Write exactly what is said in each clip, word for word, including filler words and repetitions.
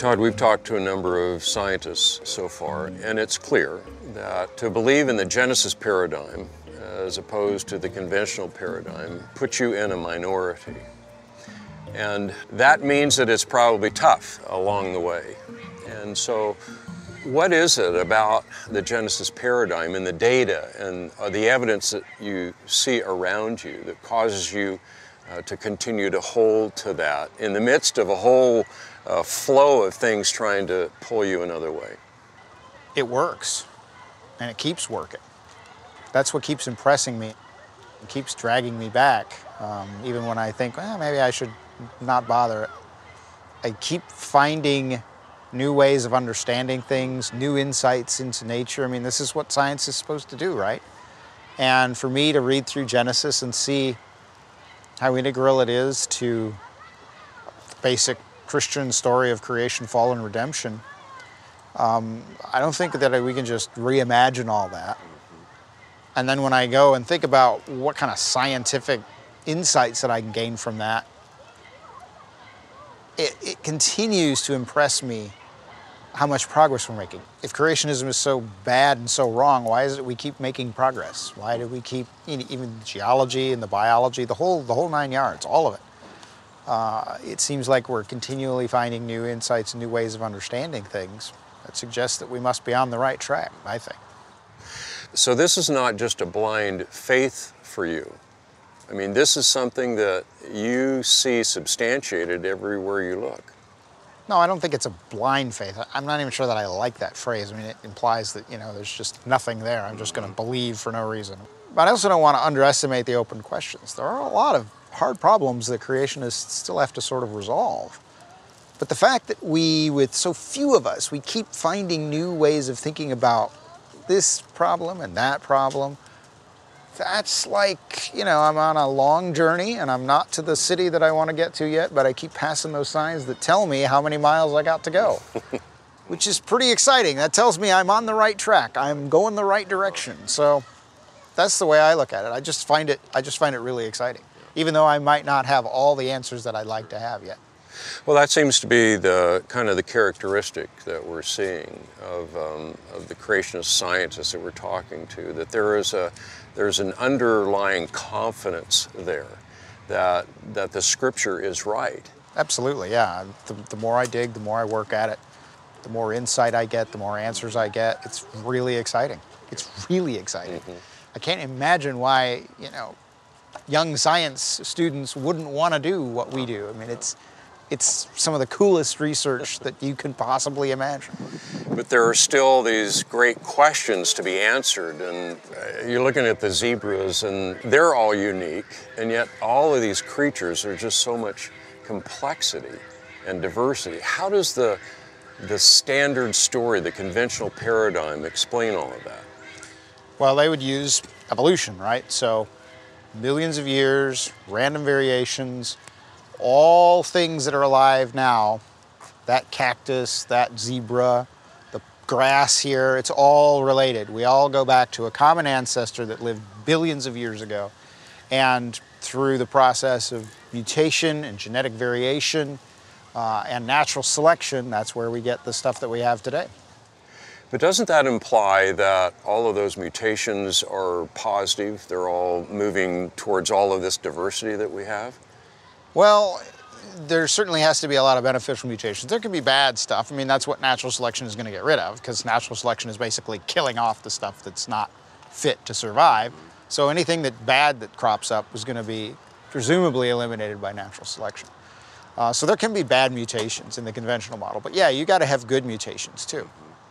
Todd, we've talked to a number of scientists so far, and it's clear that to believe in the Genesis paradigm as opposed to the conventional paradigm puts you in a minority. And that means that it's probably tough along the way. And so what is it about the Genesis paradigm and the data and the evidence that you see around you that causes you uh, to continue to hold to that in the midst of a whole uh, flow of things trying to pull you another way? It works, and it keeps working. That's what keeps impressing me. It keeps dragging me back, um, even when I think, well, maybe I should not bother. I keep finding new ways of understanding things, new insights into nature. I mean, this is what science is supposed to do, right? And for me to read through Genesis and see how integral it is to the basic Christian story of creation, fall, and redemption, um, I don't think that we can just reimagine all that. And then when I go and think about what kind of scientific insights that I can gain from that, it, it continues to impress me how much progress we're making. If creationism is so bad and so wrong, why is it we keep making progress? Why do we keep, even geology and the biology, the whole, the whole nine yards, all of it? Uh, it seems like we're continually finding new insights and new ways of understanding things that suggests that we must be on the right track, I think. So this is not just a blind faith for you. I mean, this is something that you see substantiated everywhere you look. No, I don't think it's a blind faith. I'm not even sure that I like that phrase. I mean, it implies that, you know, there's just nothing there. I'm just going to believe for no reason. But I also don't want to underestimate the open questions. There are a lot of hard problems that creationists still have to sort of resolve. But the fact that we, with so few of us, we keep finding new ways of thinking about this problem and that problem, that's like, you know, I'm on a long journey and I'm not to the city that I want to get to yet, but I keep passing those signs that tell me how many miles I got to go, which is pretty exciting. That tells me I'm on the right track. I'm going the right direction. So that's the way I look at it. I just find it, I just find it really exciting, even though I might not have all the answers that I'd like to have yet. Well, that seems to be the kind of the characteristic that we're seeing of, um, of the creationist scientists that we're talking to, that there is a, there's an underlying confidence there that, that the scripture is right. Absolutely, yeah. The, the more I dig, the more I work at it, the more insight I get, the more answers I get. It's really exciting. It's really exciting. Mm-hmm. I can't imagine why, you know, young science students wouldn't want to do what we do. I mean, it's... It's some of the coolest research that you can possibly imagine. But there are still these great questions to be answered, and you're looking at the zebras, and they're all unique, and yet all of these creatures are just so much complexity and diversity. How does the, the standard story, the conventional paradigm, explain all of that? Well, they would use evolution, right? So millions of years, random variations, all things that are alive now, that cactus, that zebra, the grass here, it's all related. We all go back to a common ancestor that lived billions of years ago. And through the process of mutation and genetic variation uh, and natural selection, that's where we get the stuff that we have today. But doesn't that imply that all of those mutations are positive? They're all moving towards all of this diversity that we have? Well, there certainly has to be a lot of beneficial mutations. There can be bad stuff. I mean, that's what natural selection is going to get rid of, because natural selection is basically killing off the stuff that's not fit to survive. So anything that bad that crops up is going to be presumably eliminated by natural selection. Uh, so there can be bad mutations in the conventional model. But yeah, you got to have good mutations too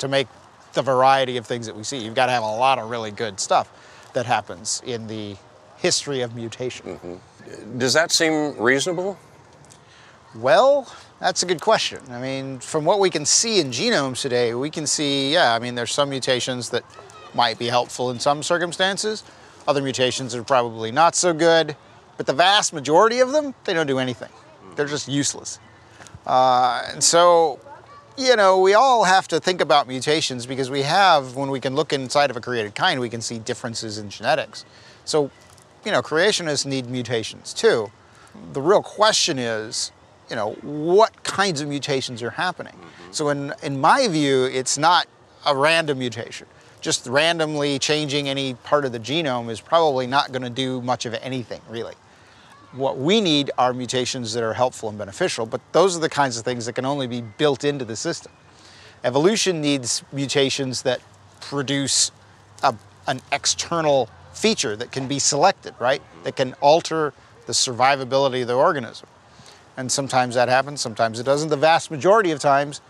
to make the variety of things that we see. You've got to have a lot of really good stuff that happens in the history of mutation. Mm-hmm. Does that seem reasonable? Well, that's a good question. I mean, from what we can see in genomes today, we can see, yeah, I mean, there's some mutations that might be helpful in some circumstances. Other mutations are probably not so good. But the vast majority of them, they don't do anything. They're just useless. Uh, and so, you know, we all have to think about mutations because we have, when we can look inside of a created kind, we can see differences in genetics. So, you know, creationists need mutations too. The real question is, you know, what kinds of mutations are happening. Mm-hmm. So in, in my view, it's not a random mutation. Just randomly changing any part of the genome is probably not going to do much of anything, really. What we need are mutations that are helpful and beneficial, but those are the kinds of things that can only be built into the system. Evolution needs mutations that produce a, an external feature that can be selected, right? That can alter the survivability of the organism. And sometimes that happens, sometimes it doesn't. The vast majority of times,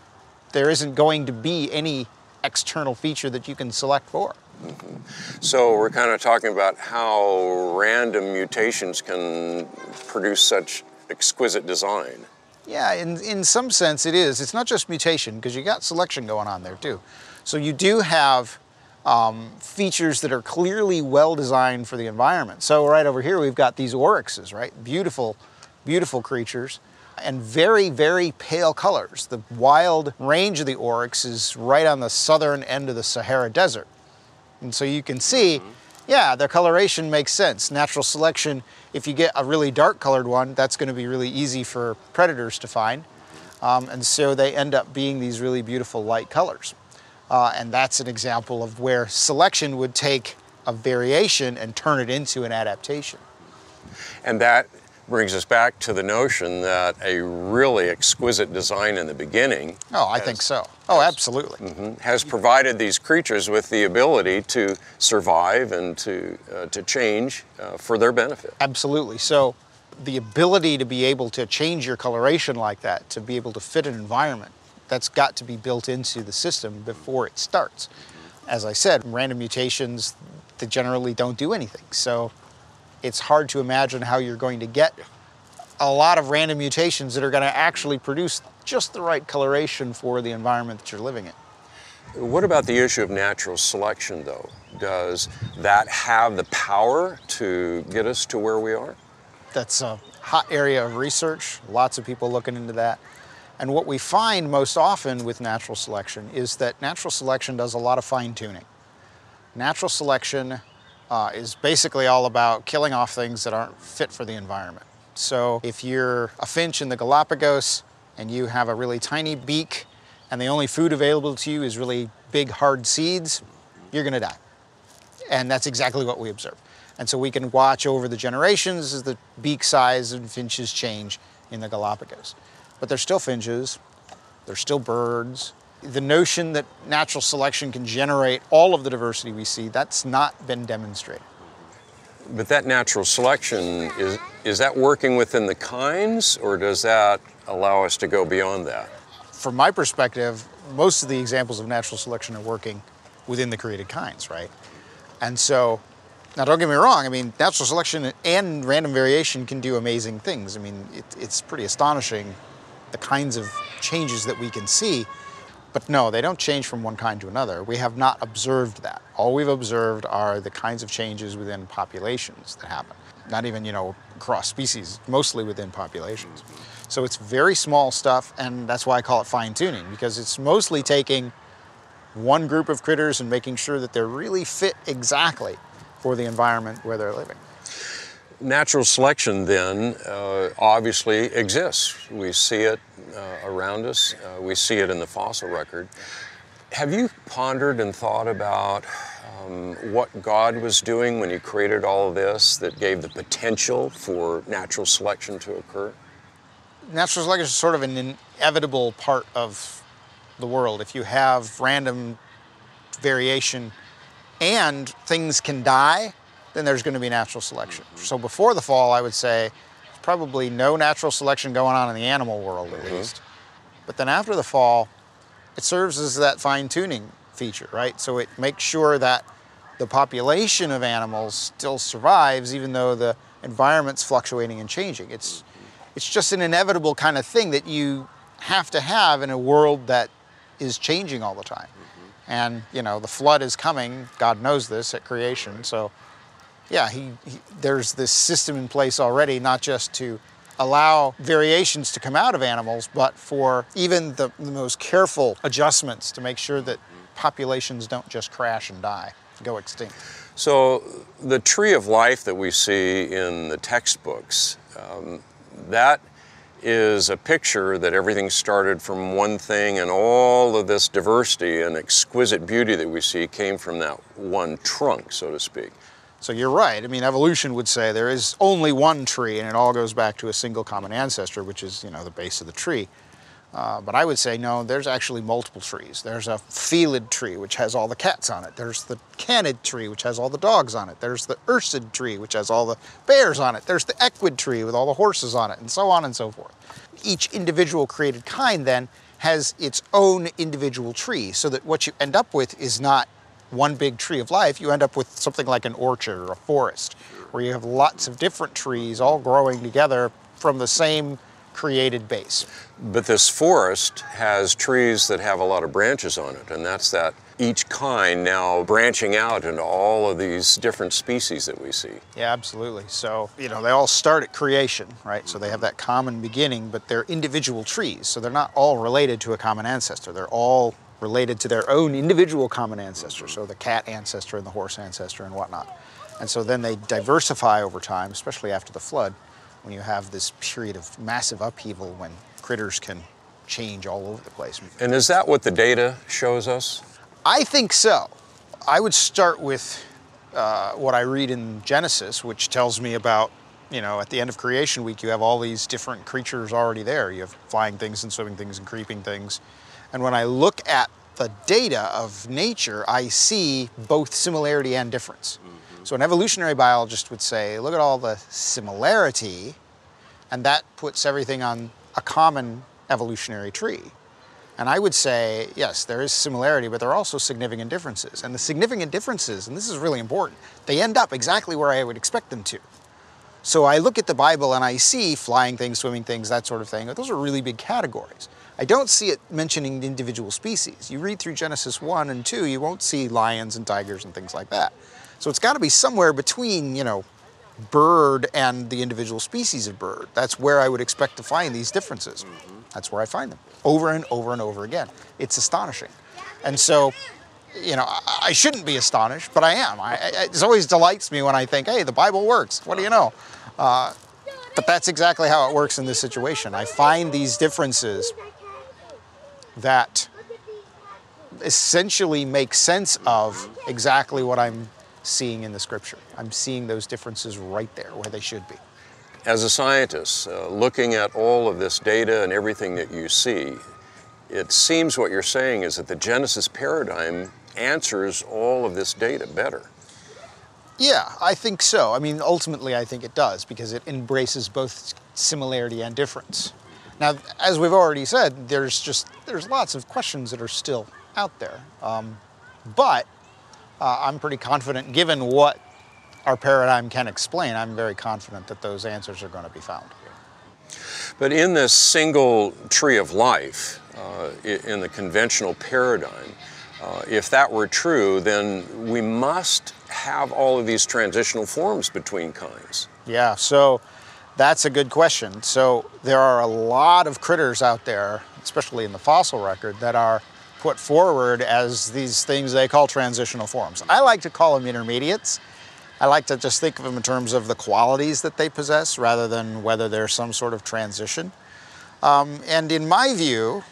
there isn't going to be any external feature that you can select for. Mm-hmm. So we're kind of talking about how random mutations can produce such exquisite design. Yeah, in, in some sense it is. It's not just mutation, because you got selection going on there too. So you do have um, features that are clearly well designed for the environment. So right over here we've got these oryxes, right? Beautiful, beautiful creatures. And very, very pale colors. The wild range of the oryx is right on the southern end of the Sahara Desert. And so you can see, yeah, their coloration makes sense. Natural selection, if you get a really dark colored one, that's going to be really easy for predators to find. Um, and so they end up being these really beautiful light colors. Uh, and that's an example of where selection would take a variation and turn it into an adaptation. And that brings us back to the notion that a really exquisite design in the beginning. Oh, I has, think so. Oh, has, absolutely. Mm-hmm, has provided these creatures with the ability to survive and to, uh, to change uh, for their benefit. Absolutely. So the ability to be able to change your coloration like that, to be able to fit an environment, that's got to be built into the system before it starts. As I said, random mutations, they generally don't do anything. So it's hard to imagine how you're going to get a lot of random mutations that are going to actually produce just the right coloration for the environment that you're living in. What about the issue of natural selection, though? Does that have the power to get us to where we are? That's a hot area of research. Lots of people looking into that. And what we find most often with natural selection is that natural selection does a lot of fine-tuning. Natural selection Uh, is basically all about killing off things that aren't fit for the environment. So if you're a finch in the Galapagos and you have a really tiny beak and the only food available to you is really big hard seeds, you're gonna die. And that's exactly what we observe. And so we can watch over the generations as the beak size and finches change in the Galapagos. But they're still finches, they're still birds. The notion that natural selection can generate all of the diversity we see, that's not been demonstrated. But that natural selection, is, is that working within the kinds, or does that allow us to go beyond that? From my perspective, most of the examples of natural selection are working within the created kinds, right? And so, now don't get me wrong, I mean, natural selection and random variation can do amazing things. I mean, it, it's pretty astonishing the kinds of changes that we can see. But no, they don't change from one kind to another. We have not observed that. All we've observed are the kinds of changes within populations that happen. Not even, you know, across species, mostly within populations. So it's very small stuff, and that's why I call it fine-tuning, because it's mostly taking one group of critters and making sure that they're really fit exactly for the environment where they're living. Natural selection, then, uh, obviously exists. We see it uh, around us. Uh, we see it in the fossil record. Have you pondered and thought about um, what God was doing when He created all of this that gave the potential for natural selection to occur? Natural selection is sort of an inevitable part of the world. If you have random variation and things can die, then there's going to be natural selection. So before the fall, I would say, there's probably no natural selection going on in the animal world, at mm-hmm. least. But then after the fall, it serves as that fine-tuning feature, right? So it makes sure that the population of animals still survives, even though the environment's fluctuating and changing. It's, it's just an inevitable kind of thing that you have to have in a world that is changing all the time. Mm-hmm. And, you know, the flood is coming. God knows this at creation, so yeah, he, he, there's this system in place already, not just to allow variations to come out of animals, but for even the, the most careful adjustments to make sure that populations don't just crash and die, go extinct. So the tree of life that we see in the textbooks, um, that is a picture that everything started from one thing, and all of this diversity and exquisite beauty that we see came from that one trunk, so to speak. So you're right. I mean, evolution would say there is only one tree and it all goes back to a single common ancestor, which is, you know, the base of the tree. Uh, but I would say, no, there's actually multiple trees. There's a felid tree, which has all the cats on it. There's the canid tree, which has all the dogs on it. There's the ursid tree, which has all the bears on it. There's the equid tree with all the horses on it, and so on and so forth. Each individual created kind, then, has its own individual tree, so that what you end up with is not one big tree of life. You end up with something like an orchard or a forest, where you have lots of different trees all growing together from the same created base. But this forest has trees that have a lot of branches on it, and that's that each kind now branching out into all of these different species that we see. Yeah, absolutely. So, you know, they all start at creation, right? So they have that common beginning, but they're individual trees, so they're not all related to a common ancestor. They're all related to their own individual common ancestor, so the cat ancestor and the horse ancestor and whatnot. And so then they diversify over time, especially after the flood, when you have this period of massive upheaval when critters can change all over the place. And is that what the data shows us? I think so. I would start with uh, what I read in Genesis, which tells me about, you know, at the end of creation week, you have all these different creatures already there. You have flying things and swimming things and creeping things. And when I look at the data of nature, I see both similarity and difference. So an evolutionary biologist would say, look at all the similarity, and that puts everything on a common evolutionary tree. And I would say, yes, there is similarity, but there are also significant differences. And the significant differences, and this is really important, they end up exactly where I would expect them to. So I look at the Bible and I see flying things, swimming things, that sort of thing. Those are really big categories. I don't see it mentioning individual species. You read through Genesis one and two, you won't see lions and tigers and things like that. So it's got to be somewhere between, you know, bird and the individual species of bird. That's where I would expect to find these differences. That's where I find them, over and over and over again. It's astonishing. And so, you know, I shouldn't be astonished, but I am. I, it always delights me when I think, hey, the Bible works. What do you know? Uh, but that's exactly how it works in this situation. I find these differences that essentially make sense of exactly what I'm seeing in the scripture. I'm seeing those differences right there where they should be. As a scientist, uh, looking at all of this data and everything that you see, it seems what you're saying is that the Genesis paradigm answers all of this data better. Yeah, I think so. I mean, ultimately I think it does, because it embraces both similarity and difference. Now, as we've already said, there's just, there's lots of questions that are still out there, um, but Uh, I'm pretty confident, given what our paradigm can explain, I'm very confident that those answers are going to be found. But in this single tree of life, uh, in the conventional paradigm, uh, if that were true, then we must have all of these transitional forms between kinds. Yeah, so that's a good question. So there are a lot of critters out there, especially in the fossil record, that are put forward as these things they call transitional forms. I like to call them intermediates. I like to just think of them in terms of the qualities that they possess rather than whether there's some sort of transition. Um, and in my view,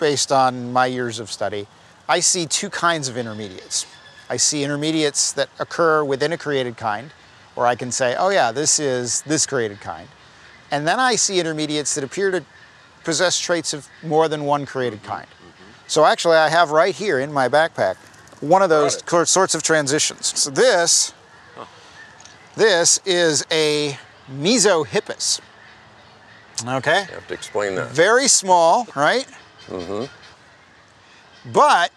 based on my years of study, I see two kinds of intermediates. I see intermediates that occur within a created kind, where I can say, oh yeah, this is this created kind. And then I see intermediates that appear to possess traits of more than one created kind. So actually I have right here in my backpack one of those sorts of transitions. So this, huh. this is a mesohippus. Okay? You have to explain that. Very small, right? Mm-hmm. But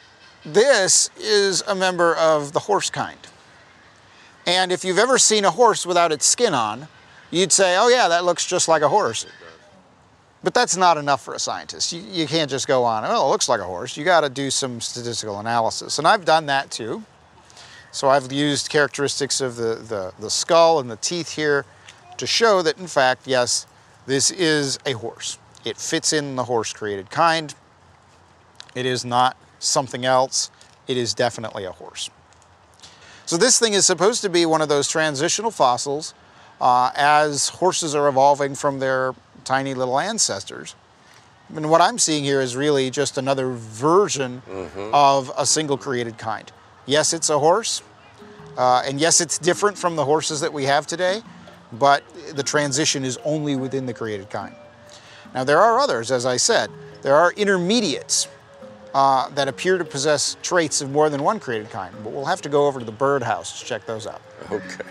this is a member of the horse kind. And if you've ever seen a horse without its skin on, you'd say, oh yeah, that looks just like a horse. But that's not enough for a scientist. You, you can't just go on, oh, it looks like a horse. You got to do some statistical analysis. And I've done that too. So I've used characteristics of the, the, the skull and the teeth here to show that, in fact, yes, this is a horse. It fits in the horse-created kind. It is not something else. It is definitely a horse. So this thing is supposed to be one of those transitional fossils uh, as horses are evolving from their tiny little ancestors. I mean, what I'm seeing here is really just another version mm-hmm. of a single created kind. Yes, it's a horse, uh, and yes, it's different from the horses that we have today, but the transition is only within the created kind. Now, there are others, as I said. There are intermediates uh, that appear to possess traits of more than one created kind, but we'll have to go over to the birdhouse to check those out. Okay.